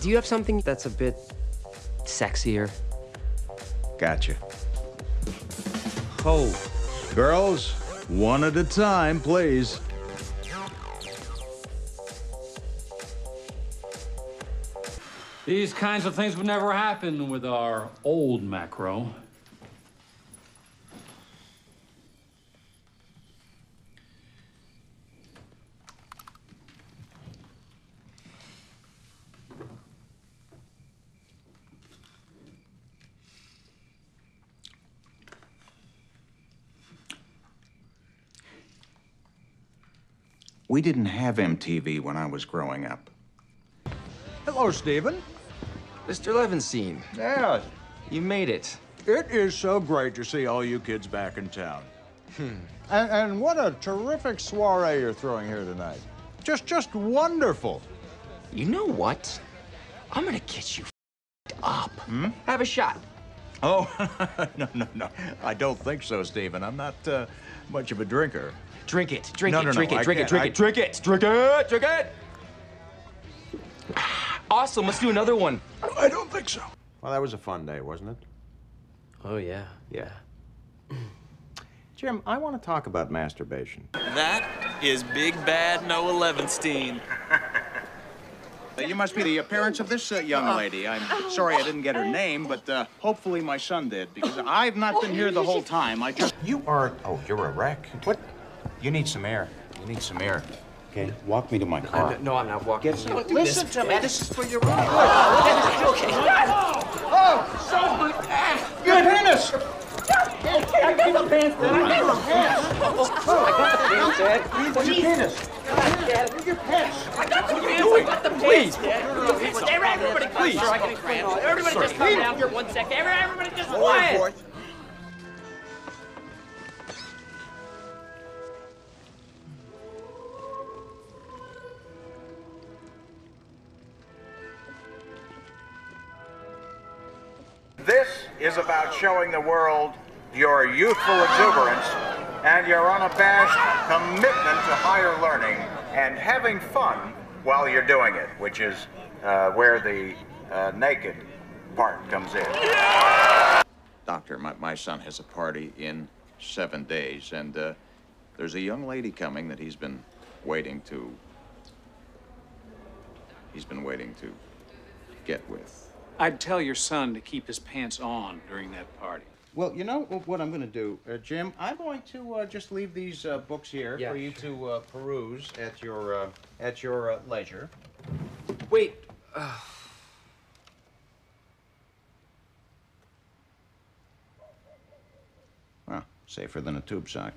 Do you have something that's a bit sexier? Gotcha. Ho. Girls, one at a time, please. These kinds of things would never happen with our old macro. We didn't have MTV when I was growing up. Hello, Steven. Mr. Levenstein. Yeah. You made it. It is so great to see all you kids back in town. And what a terrific soiree you're throwing here tonight. Just wonderful. You know what? I'm gonna get you up. Hmm? Have a shot. Oh, no. I don't think so, Steven. I'm not much of a drinker. Drink it, drink it. Awesome, let's do another one. I don't think so. Well, that was a fun day, wasn't it? Oh, yeah. Yeah. Jim, I want to talk about masturbation. That is Big Bad Noah Levenstein. You must be the parents of this young lady. I'm sorry I didn't get her name, but hopefully my son did, because I've not been here the whole time. I just... You are... Oh, you're a wreck. What? You need some air. Okay, walk me to my car. No, I'm not walking. Listen to me. This is for your own. Okay. Oh, so good. Goodness! I got the pants, Dad. I got the pants. Please. Everybody, please. I can explain. Everybody just calm down here 1 second. Everybody just quiet. This is about showing the world your youthful exuberance and your unabashed commitment to higher learning and having fun while you're doing it, which is where the naked part comes in. Yeah! Doctor, my son has a party in 7 days, and there's a young lady coming that he's been waiting to... get with. I'd tell your son to keep his pants on during that party. Well, you know what I'm going to do, Jim? I'm going to just leave these books here for you to peruse at your leisure. Wait. Well, safer than a tube sock.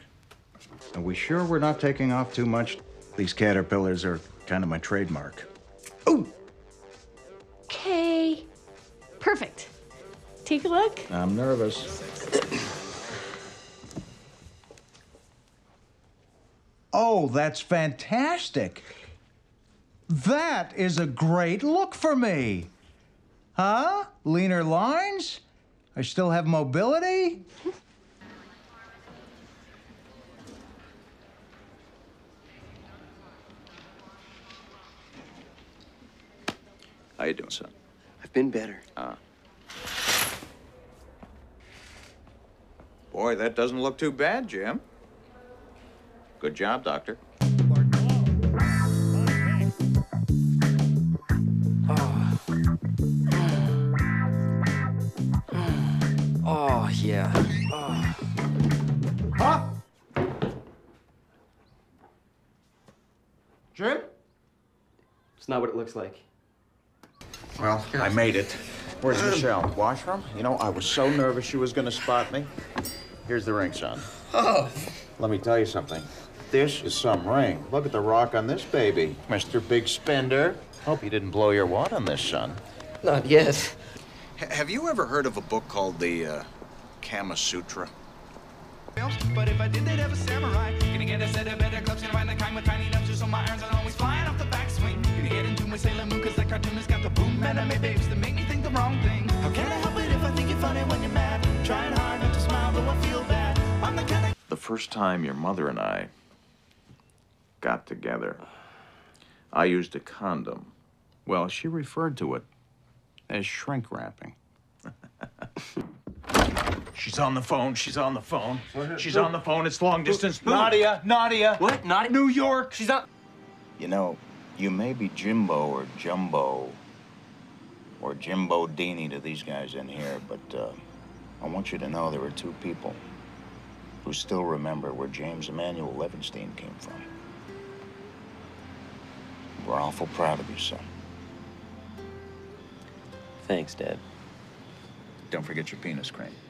Are we sure we're not taking off too much? These caterpillars are kind of my trademark. Ooh! Okay. Perfect. Take a look. I'm nervous. Oh, that's fantastic. That is a great look for me. Huh? Leaner lines? I still have mobility? How you doing, son? I've been better. Boy, that doesn't look too bad, Jim. Good job, Doctor. Oh, yeah. Oh. Huh? Jim? It's not what it looks like. Well, I made it. Where's Michelle? Washroom? You know, I was so nervous she was gonna spot me. Here's the ring, son. Oh. Let me tell you something. This is some ring. Look at the rock on this baby. Mr. Big Spender. Hope you didn't blow your wad on this, son. Not yet. Have you ever heard of a book called the Kama Sutra? But if I did, they'd have a samurai. Gonna get a set of better clubs, gonna find the kind with tiny nubs, just so my irons are always flying off the backswing. Gonna get into my Sailor Moon, cause that cartoonist got the boom anime babes that make me think the wrong thing. How can I help it if I think you're funny when you're mad? Trying hard not to smile, though I feel bad. I'm the kind of... The first time your mother and I got together, I used a condom Well, she referred to it as shrink wrapping. She's on the phone. She's on the phone. She's on the phone. It's long distance. Nadia. Nadia. What? Nadia? New York. She's not. You know, you may be Jimbo or Jumbo or Jimbo Dini to these guys in here, but I want you to know there are two people who still remember where James Emanuel Levenstein came from. We're awful proud of you, son. Thanks, Dad. Don't forget your penis cream.